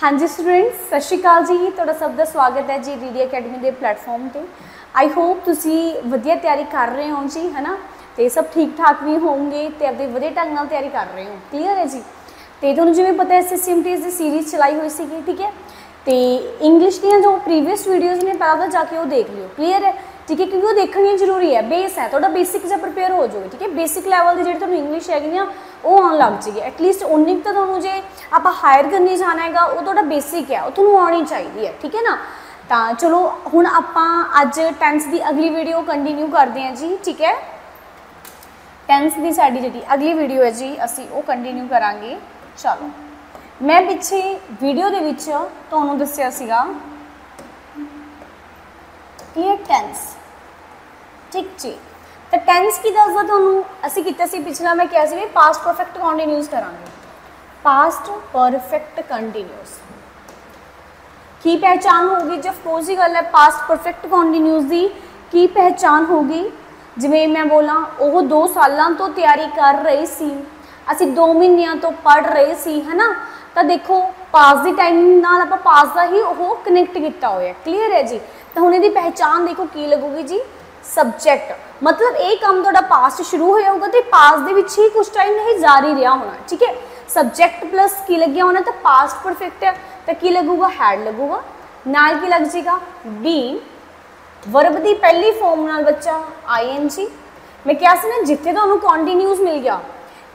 हाँ जी स्टूडेंट्स सत श्री अकाल जी, तुहाडा सब का स्वागत है जी डीडी अकैडमी के प्लेटफॉर्म पर। आई होप तुम वधिया तैयारी कर रहे हो जी, है ना, तो सब ठीक ठाक भी होंगे तो अपने वधिया ढंग नाल तैयारी कर रहे हो। क्लीयर है जी। तो तुहानूं जिवें पता है एसएससी एमटीएस की सीरीज़ चलाई हुई सी, ठीक है। तो इंग्लिश दी जो प्रीवियस वीडियोज़ ने पहले तो जाके वो देख लियो, क्लीयर है, ठीक है, क्योंकि वो देखनी जरूरी है। बेस है तुहाडा, बेसिक जो प्रिपेयर हो जाओगे, ठीक है। बेसिक लैवल की जी तुहानूं इंग्लिश हैगी ना वो आने लग जाएगी, एटलीस्ट उन्नी तो तुहानूं जे आप हायर करने जाना है वो तुहाडा बेसिक है, वो तुहानूं आनी चाहिए है, ठीक है ना। तो चलो हुण आपां अज टेंस की अगली वीडियो कंटिन्यू करते हैं जी, ठीक है। टेंस की साडी जी अगली वीडियो है जी, असी वो कंटिन्यू करांगे। चलो मैं पिछे वीडियो के विच तुहानूं दस्सिया सीगा कि टेंस, ठीक जी। तो टेंस की दसदा तुहानूं असीं कीता सी पिछला, मैं कहा सी पास्ट परफेक्ट कंटीन्यूअस करांगे। पास्ट परफेक्ट कंटीन्यूअस की पहचान होगी जी, अफकोर्स ही गल है पास्ट परफेक्ट कंटीन्यूअस की की पहचान होगी। जिवें मैं बोला वो 2 सालों तो तैयारी कर रही सी, असी 2 महीनों तो पढ़ रहे सी, है ना। तो देखो पास्ट दी टाइमिंग नाल आपां पास्ट दा ही वो कनैक्ट किया होया, क्लीयर है जी। तो हुण इहदी पहचान देखो की लगूगी जी, सबजैक्ट। मतलब ये काम तुहाडा पास्ट शुरू होया होगा तो पास्ट दे विच ही कुछ टाइम नहीं जारी रहा होना, ठीक है। सबजैक्ट प्लस की लग्या होना तो पास्ट परफेक्ट है, तो की लगूगा हैड लगूगा, नाल की लग जाएगा बी। वर्ब की पहली फॉर्म नाल बच्चा आई एन जी। मैं क्या सी ना जिथे तुहानूं कॉन्टीन्यूस मिल गया,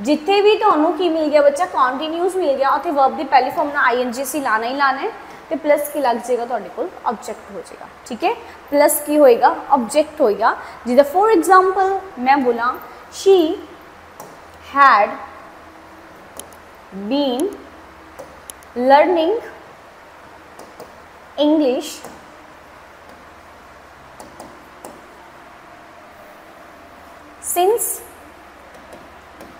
जिथे भी तुहानूं की मिल गया बच्चा कॉन्टीन्यूस मिल गया, उत्थे वर्ब की पहली फॉर्म नाल आई एन जी असीं लाना ही लाना है। तो प्लस की लग जाएगा तुहाडे कोल ऑब्जेक्ट हो जाएगा, ठीक है। प्लस की होएगा ऑब्जेक्ट होएगा। जिदा फॉर एग्जाम्पल मैं बोला she had been learning English since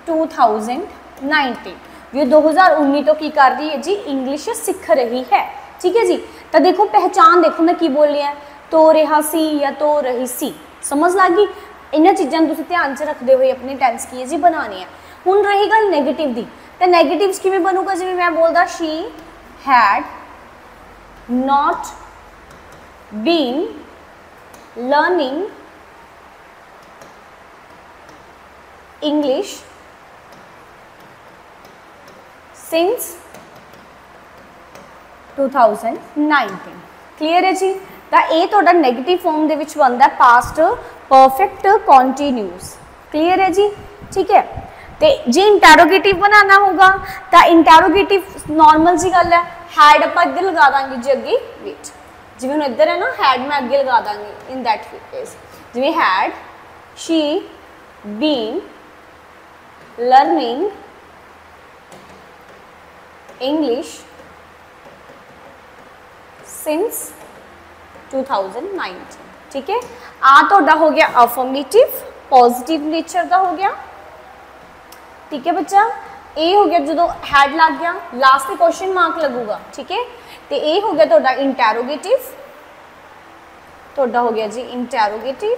2019। ये 2019 तो की कर रही है जी, इंग्लिश सीख रही है, ठीक है जी। तो देखो पहचान देखो मैं की बोल रही है, तो रहा सी या तो रही सी, समझ लगी। इन्ह चीज़ों तुम ध्यान से रखते हुए अपनी टेंस की जी बनानी है। हूँ रही गल नैगेटिव की, तो नैगेटिव किमें बनूगा जिमें मैं बोलता she had not been learning English since 2019, clear है जी। तो ये थोड़ा नैगेटिव फॉर्म के बनता है पास्ट परफेक्ट कॉन्टीन्यूस, क्लीयर है जी, ठीक है। तो जे इंटैरोगेटिव बनाना होगा तो इंटैरोगेटिव नॉर्मल जी गल है, हैड आप अगे लगा देंगे जी, अगे विच जिमें हम इधर है ना हैड मैं अगे लगा देंगे इन दैट केस, जिमें had she been learning English since 2019, ठीक है। आ थोड़ा हो गया अफर्मेटिव पॉजिटिव नेचर का हो गया, ठीक है बच्चा। ए हो गया जो हैड लग गया लास्ट में क्वेश्चन मार्क लगूगा, ठीक है। तो ए हो गया थोड़ा इंटैरोगेटिव, थोड़ा हो गया जी इंटैरोगेटिव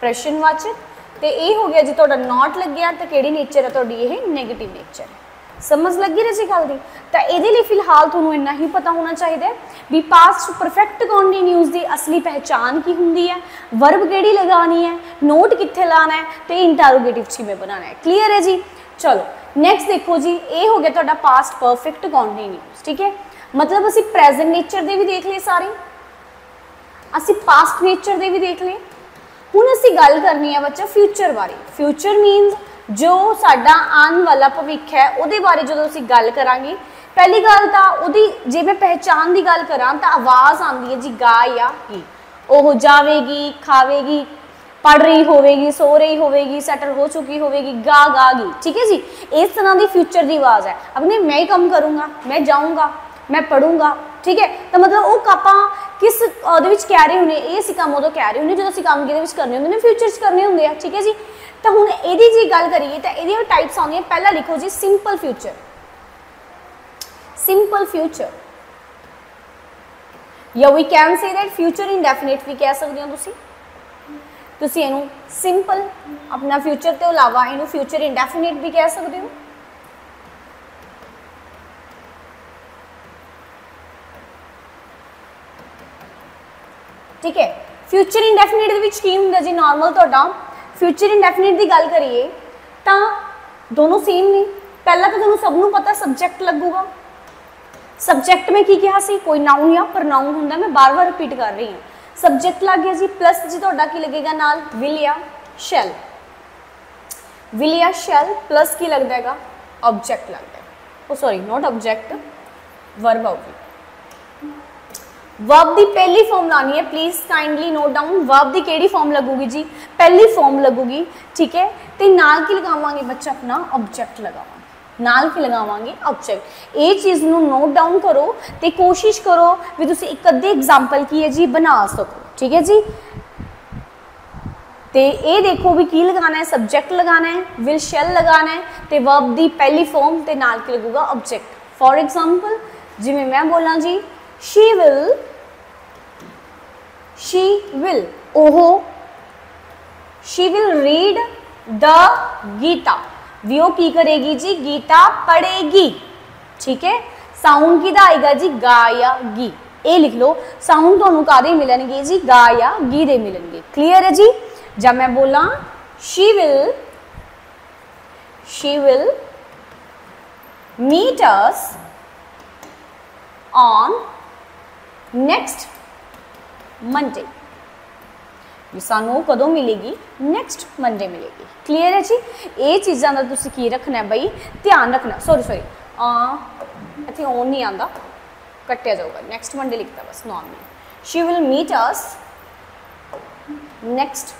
प्रश्नवाचक। तो ये हो गया जी थोड़ा नॉट लग गया, तो केड़ी नेचर है थोड़ी ये नैगेटिव नेचर है, समझ लगी रही गल की। तो ये फिलहाल थोड़ा इन्ना ही पता होना चाहिए भी पास्ट परफेक्ट कॉन्टीन्यूस की असली पहचान की होंगी है, वर्ब केड़ी लगानी है, नोट कित्थे लाना है, तो इंटरोगेटिव किवें बनाना है, क्लीयर है जी। चलो नैक्सट देखो जी, ये हो गया तुहाडा पास्ट परफेक्ट कॉन्टीन्यूस, ठीक है। मतलब असी प्रेजेंट नेचर के भी देख लिए सारे, असी पास्ट नेचर के भी देख लिए। हुण असी गल करनी है बच्चा फ्यूचर बारे। फ्यूचर मीनस जो साडा आने वाला भविख है वो बारे जो असी गल करांगे। पहली गल तो उदी जे मैं पहचान की गल करा तो आवाज़ आती है जी गा या ही, ओह जावेगी खावेगी पढ़ रही होवेगी सो रही होवेगी सैटल हो चुकी होवेगी गा गा गी, ठीक है जी। इस तरह की फ्यूचर की आवाज़ है, अपने मैं ही काम करूँगा, मैं जाऊँगा, मैं पढ़ूँगा, ठीक है। तो मतलब वो आप किस कह रहे होने, ये काम उदों कह रहे होने जो असी काम कि करने होंगे फ्यूचर च करने होंगे, ठीक है जी। तो हुण इहदी जी गल करिए तो इहदी टाइप्स आउंदियां। पहला लिखो जी सिंपल फ्यूचर। सिंपल फ्यूचर या we can say that future indefinite भी कह सकते हो तुसीं। तुसीं इहनूं सिंपल अपना फ्यूचर तो इलावा इहनूं फ्यूचर इनडेफिनेट भी कह सकते हो। ठीक है। फ्यूचर इंडेफिनिट दे विच की हुंदा जी नॉर्मल तुहाडा फ्यूचर इंडेफिनिट की गल करिए तो दोनों सेम ने। पहला तो तुहानू सब नू पता सबजैक्ट लगूगा, सबजैक्ट में की कहा सी कोई नाउन या प्रनाउन हुंदा, मैं बार बार रिपीट कर रही हूँ। सबजैक्ट लग गया जी, प्लस जी तुहाडा की लगेगा नाल विल या शैल, विल या शैल प्लस की लग जाएगा ऑब्जैक्ट लग जाएगा, oh sorry not object verb आउगी। वर्ब की पहली फॉर्म लानी है, please kindly note down, verb की केड़ी फॉर्म लगूगी जी, पहली फॉर्म लगूगी, ठीक है। तो नाल की लगावांगे बच्चा अपना ऑब्जैक्ट लगावांगे, नाल की लगावांगे ऑब्जैक्ट। ये चीज़ नू नोट डाउन करो तो कोशिश करो भी तुसी एक अद्धे एग्जाम्पल की है जी बना सको, ठीक है जी। तो ये देखो भी की लगाना है, सबजैक्ट लगाना है, विल शैल लगाना है, तो वर्ब की पहली फॉर्म तो नाल की लगूगा ऑब्जैक्ट। फॉर एग्जाम्पल जिवें मैं बोलां जी she will ओहो, she will read the Gita, वो की करेगी जी गीता पढ़ेगी, ठीक है। साउंड की आएगा जी गायागी, ये लिख लो साउंड तो कादे मिलनगे जी गायागी दे मिलनगे, क्लीयर है जी। जब मैं बोला she will meet us on next Monday, ये सानू कदों मिलेगी नेक्स्ट मंडे मिलेगी, क्लीयर है जी। ये चीज़ों का तुसी की रखना है बई ध्यान रखना, सॉरी इतने ऑन नहीं आता कटिया जाऊगा, नेक्स्ट मंडे लिखता बस normally, she will meet us next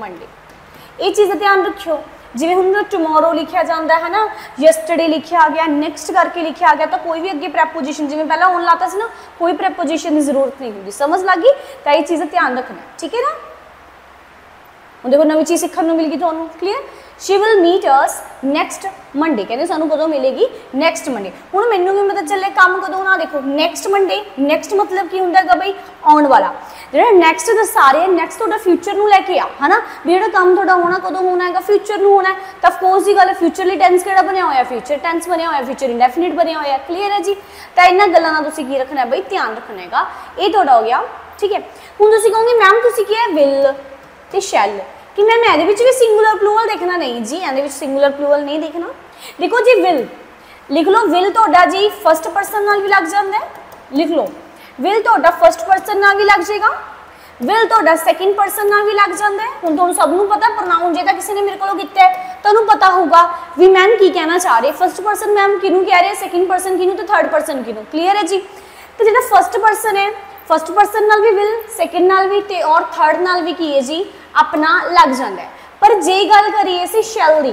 Monday, ये चीज़ का ध्यान रखियो। जिवें हुण टुमोरो लिखिया जाता है ना, यस्टरडे लिखिया गया, नेक्स्ट करके लिखिया गया, तो कोई भी अगे प्रैपोजिशन जिवें पहला होने लाता सी ना, कोई प्रैपोजिशन की जरूरत नहीं होगी, समझ लगी तो ये चीज़ ध्यान रखना, ठीक है ना। हम देखो नवी चीज़ सीखने मिल गई थोनू, clear. She will meet us next Monday, कहते सूँ कदों मिलेगी नैक्सट मंडे। हूँ मैनू भी मतलब चले काम कदों ना, देखो नैक्सट मंडे, नैक्सट मतलब की होंगे बई आने वाला, जो नैक्सट दसा रहे नैक्सट थोड़ा फ्यूचर में लैके आ है ना, भी जो काम थोड़ा होना कदों होना है फ्यूचर में होना है, तो अफकोर्स की गल फ्यूचरली टेंस कि बनया होया, फ्यूचर टेंस बनया होया, फ्यूचर इंडेफिनिट बनया होया, क्लीयर है जी। तो इन्होंने गलों का की रखना है बई ध्यान रखना हैगा, ये थोड़ा हो गया, ठीक है। हूँ तुम कहोगे मैम तुम क्या है विल तो शैल, कि मैम ये भी सिंगुलर प्लूअल देखना, नहीं जी ये सिंगुलर प्लूअल नहीं देखना। देखो जी विल लिख लो, विल तो जी फर्स्ट परसन नाल भी लग जाता है, लिख लो विल तो फर्स्ट परसन नाल भी लग जाएगा, विल तो सैकेंड परसन नाल भी लग जाता है। हुण तुहानू सबनू पता प्रोनाउन जे तां किसी ने मेरे को कीता है तुहानू पता होगा भी मैम की कहना चाह रहे, फर्स्ट परसन मैम किनू कह रहे हैं, सैकेंड परसन किनू तो थर्ड परसन किनू, क्लीयर है जी। तो जो फर्स्ट परसन है फर्स्ट परसन नाल भी विल, सैकेंड नाल भी ते और थर्ड नाल भी की है जी अपना लग जाता है। पर जे गल करिए सी शैल दी,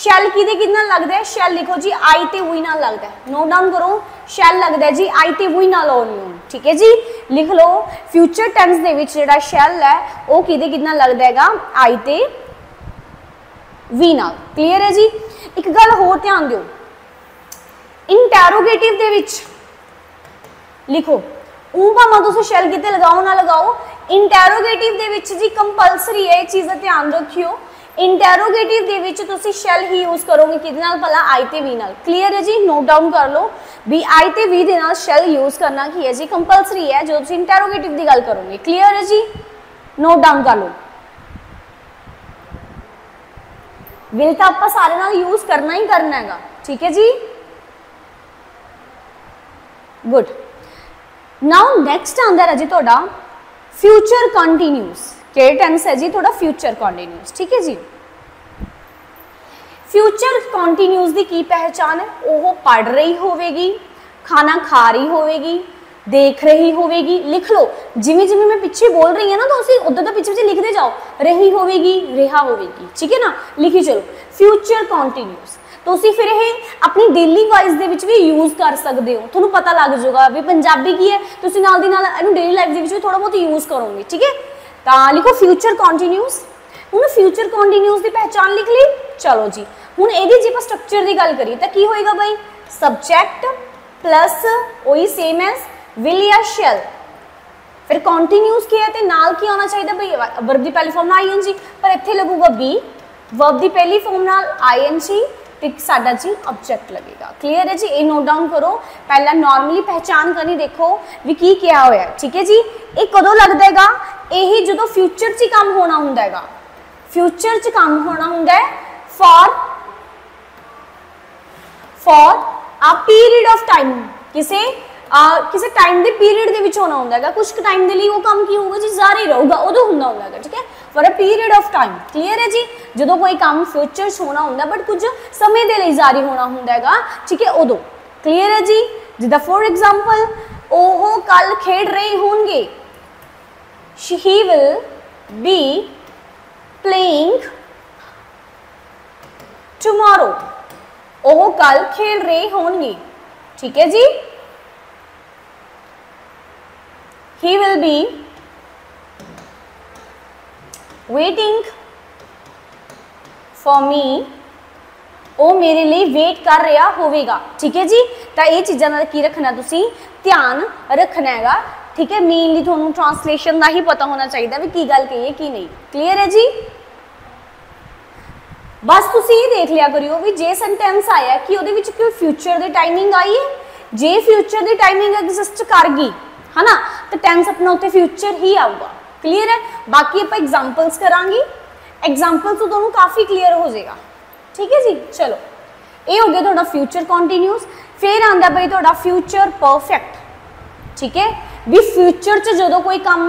शैल किदे कितना लगता है, शैल लिखो जी आई ते वी नाल लगता है, नोट डाउन करो शैल लगता है जी आई ते वी नाल ऑन यू, ठीक है जी। लिख लो फ्यूचर टेंस दे विच जेड़ा शैल है वह किदे कितना लगता हैगा आई ते वी नाल, क्लीयर है जी। एक गल होर ध्यान दिओ, इंटैरोगेटिव दे विच लिखो ऊ भावें तुसीं शैल किते लगाओ ना लगाओ, इंटैरोगेटिव दे विच जी कंपलसरी है, ये चीज़ का ध्यान रखियो। इंटैरोगेटिव दे विच तुसीं शैल ही यूज करोगे किदे नाल भला आई ते वी नाल, क्लीयर है जी। नोट डाउन कर लो भी आई ते वी दे नाल शैल यूज करना की है जी कंपलसरी है जो तुसीं इंटैरोगेटिव की गल करोगे, क्लीयर है जी। नोट डाउन कर लो, विल तां आपां सारे नाल यूज करना ही करना हैगा, ठीक है जी, गुड। नाउ नैक्सट आंदा है जी तुहाडा फ्यूचर कंटीन्यूस, केयर टेंस है जी थोड़ा फ्यूचर कंटीन्यूस, ठीक है जी। फ्यूचर कंटीन्यूस की की पहचान है, वो पढ़ रही होवेगी, खाना खा रही होवेगी, देख रही होवेगी, लिख लो जिमें जिमें मैं पिछे बोल रही है ना तो उसी उधर तो पिछे पिछे लिखते जाओ, रही होवेगी रिहा होवेगी, ठीक है ना, लिखी चलो फ्यूचर कंटीन्यूस। तो उसी फिर ये अपनी डेली वॉइस दे विच भी यूज़ कर सकते हो, थोड़ा पता लग जाएगा भी पंजाबी की है तो उसी नाल दी नाल इहनू डेली लाइफ दे विच भी थोड़ा बहुत यूज़ करोगे, ठीक है। तो लिखो फ्यूचर कॉन्टीन्यूस, हुण फ्यूचर कॉन्टीन्यूस की पहचान लिख ली, चलो जी। हुण इहदी जे आपां स्ट्रक्चर की गल करिए तो की होएगा बई सबजैक्ट प्लस ओही सेम एज विल या शैल, फिर कॉन्टीन्यूस की है तो नाल की आना चाहिए बई वर्ब की पहली फॉर्म आई एन जी, पर इत्थे लगूगा बी वर्ब की पहली फॉर्म नाल आई एन जी एक साडा जी ऑब्जेक्ट लगेगा। क्लीयर है जी, ये नोट डाउन करो। पहला नॉर्मली पहचान करनी, देखो भी की क्या होया। ठीक है जी, ये कदों लगदा हैगा, यही जो फ्यूचर च काम होना हुंदा हैगा, फ्यूचर च काम होना हुंदा है for a period of time, किसी टाइम के पीरियड के विच होना हुंदा हैगा, कुछ टाइम के लिए वो काम की होगा जी जारी रहूगा, उदों हुंदा हुंदा हैगा। ठीक है, for a period of time. Clear है जी, जो कोई काम फ्यूचर च होना हुंदा बट कुछ समय के लिए जारी होना हुंदा हैगा। ठीक है, उदों। क्लीयर है जी, जिदा फॉर एग्जाम्पल ओह कल खेड रहे होंगे, he will be playing tomorrow, ओह कल खेल रहे होंगे। ठीक है जी, he will be waiting for me, ओ मेरे लिए वेट कर रहा होगा। ठीक है जी, तो ये चीज़ों का की रखना, तुसी ध्यान रखना हैगा। ठीक है, मेनली थोनू ट्रांसलेशन का ही पता होना चाहिए भी की गल कही है की नहीं। क्लीयर है जी, बस तुसी ये देख लिया करियो भी जे सेंटेंस आया कि उहदे विच कोई फ्यूचर की टाइमिंग आई है, जे फ्यूचर की टाइमिंग एग्जिस्ट कर गई है ना तो टेंस अपना उत्ते फ्यूचर ही आऊगा। क्लीयर है, बाकी आप एग्जाम्पल्स करांगे, एग्जाम्पल तो दोनों काफ़ी क्लीयर हो जाएगा। ठीक है जी, चलो ये हो गया थोड़ा फ्यूचर कॉन्टीन्यूस। फिर आंदा भाई थोड़ा फ्यूचर परफेक्ट। ठीक है भी, फ्यूचर च जो कोई काम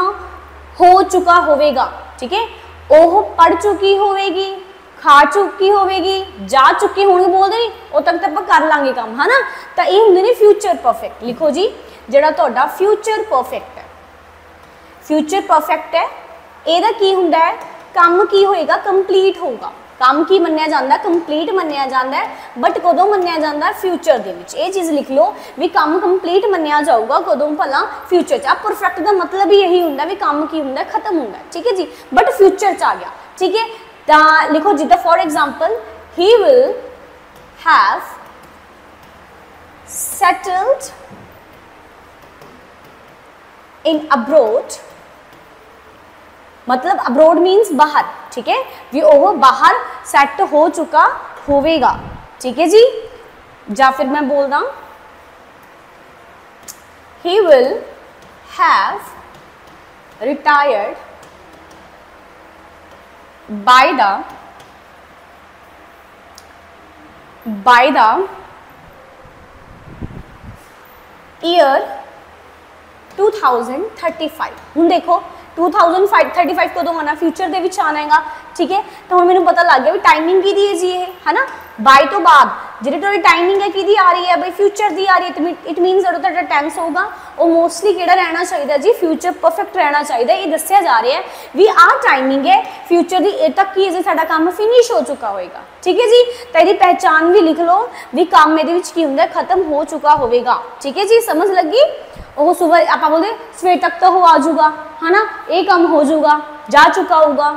हो चुका होगा, ठीक है, वह पढ़ चुकी होगी, खा चुकी होगी, जा चुकी होगी, बोलते नहीं वो तक तो आप कर लाँगे काम, है ना, तो ये होंगे ने फ्यूचर परफेक्ट। लिखो जी, जिहड़ा तुहाडा फ्यूचर परफेक्ट है, फ्यूचर परफेक्ट है, इहदा की हुंदा है, काम की होएगा, कंप्लीट होगा। काम की मन्निया जांदा, कंप्लीट मन्निया जांदा है, बट कदों मन्निया जांदा है, फ्यूचर दे विच। ये चीज़ लिख लो भी काम कंप्लीट मन्निया जाऊगा कदों, भला फ्यूचर च। परफेक्ट का मतलब ही यही हुंदा भी काम की हुंदा खत्म हुंदा। ठीक है जी, बट फ्यूचर च आ गया। ठीक है, तो लिखो जिदा for example he will have settled in abroad, मतलब अब्रोड मीन्स बाहर। ठीक है, भी वो बाहर सेट हो चुका होगा। ठीक है जी, या फिर मैं बोल रहा हूँ he will have retired by the year 2035। हूँ देखो 2035 कदों आना, फ्यूचर के विच आना हैगा। ठीक है, तो हम मैंने पता लग गया भी टाइमिंग की दी है जी, ये है ना बाय तो बाद जी थोड़ी टाइमिंग है कि आ रही है भाई फ्यूचर की आ रही है। इट मीनस जो थोड़ा टेंस होगा वो मोस्टली किहड़ा रहना चाहिए जी, फ्यूचर परफेक्ट रहना चाहिए। ये दसिया जा रहा है भी आ टाइमिंग है फ्यूचर की, ये तक कि अजे साडा काम फिनिश हो चुका होएगा। ठीक है जी, तो ये पहचान भी लिख लो भी काम ये की होंगे खत्म हो चुका होगा। ठीक है जी, समझ लगी। वह सुबह आप बोलते सवेर तक तो वह आ जाऊगा, है ना, ये काम हो जाऊगा, जा चुका होगा,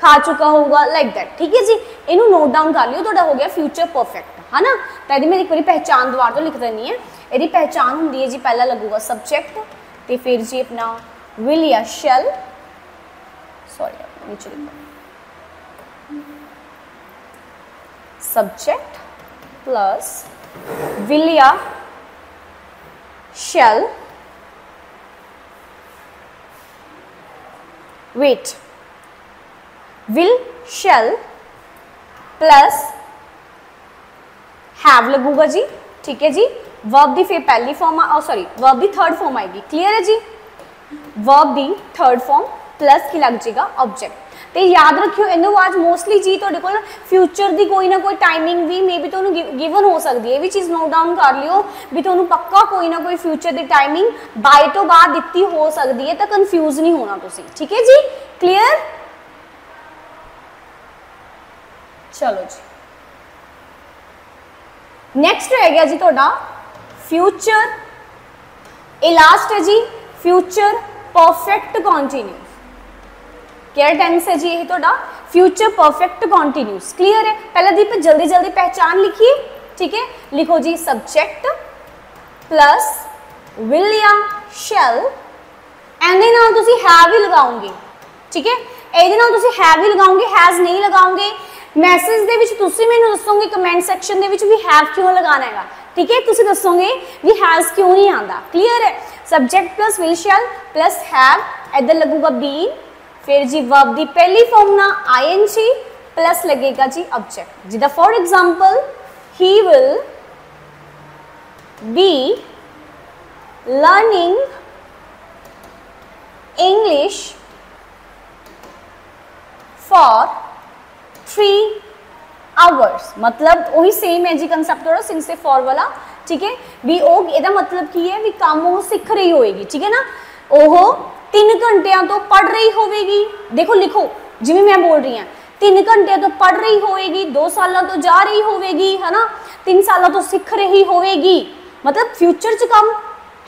खा चुका होगा, लाइक दैट। ठीक है जी, इनू नोट डाउन कर लियो, थोड़ा हो गया फ्यूचर परफेक्ट, है ना। तो यदि मैं एक बार पहचान दुबारा तो लिख देनी है। यदि पहचान होंगी है जी, पहला लगेगा सबजैक्ट, तो फिर जी अपना विल या shall, sorry subject plus will या shall wait, will shall plus have लगूगा जी। ठीक है जी, वर्ब दी फिर पहली फॉर्म, सॉरी वर्ब दी थर्ड फॉर्म आएगी। क्लियर है जी, वर्ब दी थर्ड फॉर्म प्लस की लग जाएगा ऑब्जेक्ट। तो याद रखियो इन्हों आज मोस्टली जी थोड़े को फ्यूचर की कोई ना कोई टाइमिंग भी मे बी तो गिवन हो सकती है, भी चीज़ नोट डाउन कर लियो भी थोनू पक्का कोई ना कोई फ्यूचर की टाइमिंग बाय तो बाद दिती हो सकती है, तो कन्फ्यूज नहीं होना तुसी। ठीक है जी, क्लीयर। चलो जी, नैक्सट रह गया जी थोड़ा फ्यूचर, ये लास्ट है जी फ्यूचर परफेक्ट कॉन्टीन्यू। क्या टेंस है जी, ये थोड़ा फ्यूचर परफेक्ट कॉन्टीन्यूस। क्लीयर है, पहले दीप जल्दी जल्दी पहचान लिखिए। ठीक है, लिखो जी सब्जेक्ट प्लस विल या शैल, एंड हैव ही लगाओगे। ठीक है, ये हैव ही लगाओगे, हैज नहीं लगाओगे, मैसेज दे विच तुसी मैनूं दसोगे कमेंट सैक्शन दे विच वी हैव क्यों लगाना हैगा, ठीक है। तुसी दसोगे वी हैज़ क्यों नहीं आंदा, क्लीयर है। Subject plus will shall plus have, इधर लगूगा बीन, फिर जी वर्ब दी पहली फॉर्म ना आई एन जी प्लस लगेगा जी ऑब्जेक्ट। जिदा for example he will be learning English for 3 hours, मतलब वही सेम है जी कंसेप्ट थोड़ा सिंह से फॉर वाला, ठीक है। भी ओग एदा मतलब की है भी काम वो सीख रही होएगी, ठीक है ना। ओहो 3 घंटिया तो पढ़ रही होवेगी, देखो लिखो जिमें मैं बोल रही हूँ 3 घंटे तो पढ़ रही होएगी, 2 साल तो जा रही होवेगी, है ना, 3 साल तो सीख रही होवेगी, मतलब फ्यूचर च काम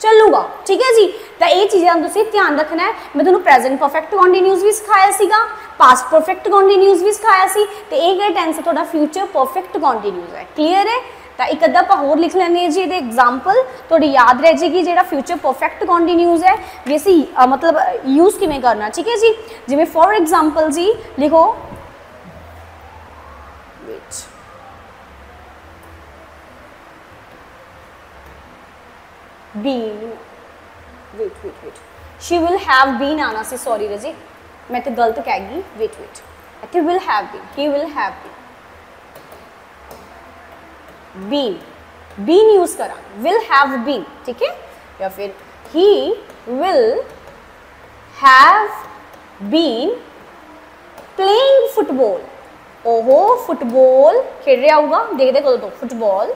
चलूगा, ठीक है जी। तो ये चीज़ों का ध्यान रखना है। मैं तुम्हें प्रेजेंट परफेक्ट कॉन्टीन्यूस भी सिखाया सीगा, पास्ट परफेक्ट कॉन्टीन्यूस भी सिखाया सी, तो ये किस टेंस है थोड़ा फ्यूचर परफेक्ट कॉन्टीन्यूस है, क्लीयर है। तो एक अद्धा आप होर लिख लेंगे जी ये एग्जाम्पल थोड़ी याद रह जाएगी, जो फ्यूचर परफेक्ट कॉन्टीन्यूस है भी असी मतलब यूज़ किमें करना, ठीक है जी। जिमें फॉर एग्जाम्पल जी लिखो been, wait she will have been आना सी, सॉरी रजी मैं तो गलत कह गई, wait इतने will have been, he will have been, been use करा, will have been, ठीक है, या फिर he will have been playing football, ओहो फुटबॉल खेल रहा होगा, देखते कदों तो फुटबॉल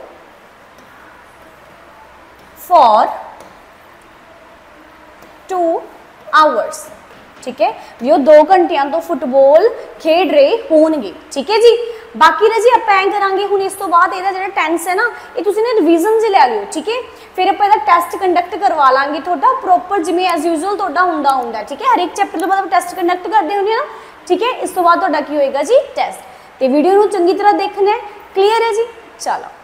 for 2 hours, ठीक है। वो 2 घंटिया तो फुटबॉल खेड रहे होंगे, ठीक है जी। बाकी ना जी आप करांगे हूँ इस तो बाद जो टेंस है ना ये तुसी ने रिवीजन से लै लियो, ठीक है। फिर आप टेस्ट कंडक्ट करवा लाँगे थोड़ा प्रोपर जिमें एज यूजल थोड़ा होंगे, ठीक है। हर एक चैप्टर तो बाद टेस्ट कंडक्ट करते होंगे ना, ठीक है। इस तो बाद जी टेस्ट, तो वीडियो में चंगी तरह देखना है, क्लीयर है जी। चलो